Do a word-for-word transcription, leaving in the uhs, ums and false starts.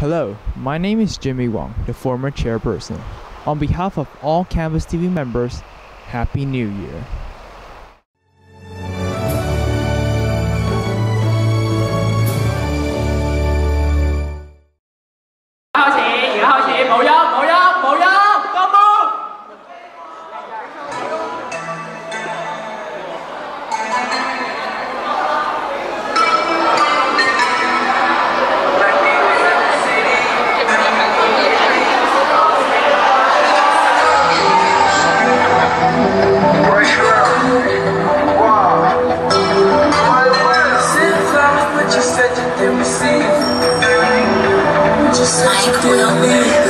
Hello, my name is Jimmy Wong, the former chairperson. On behalf of all Campus T V members, Happy New Year. Just like we'll be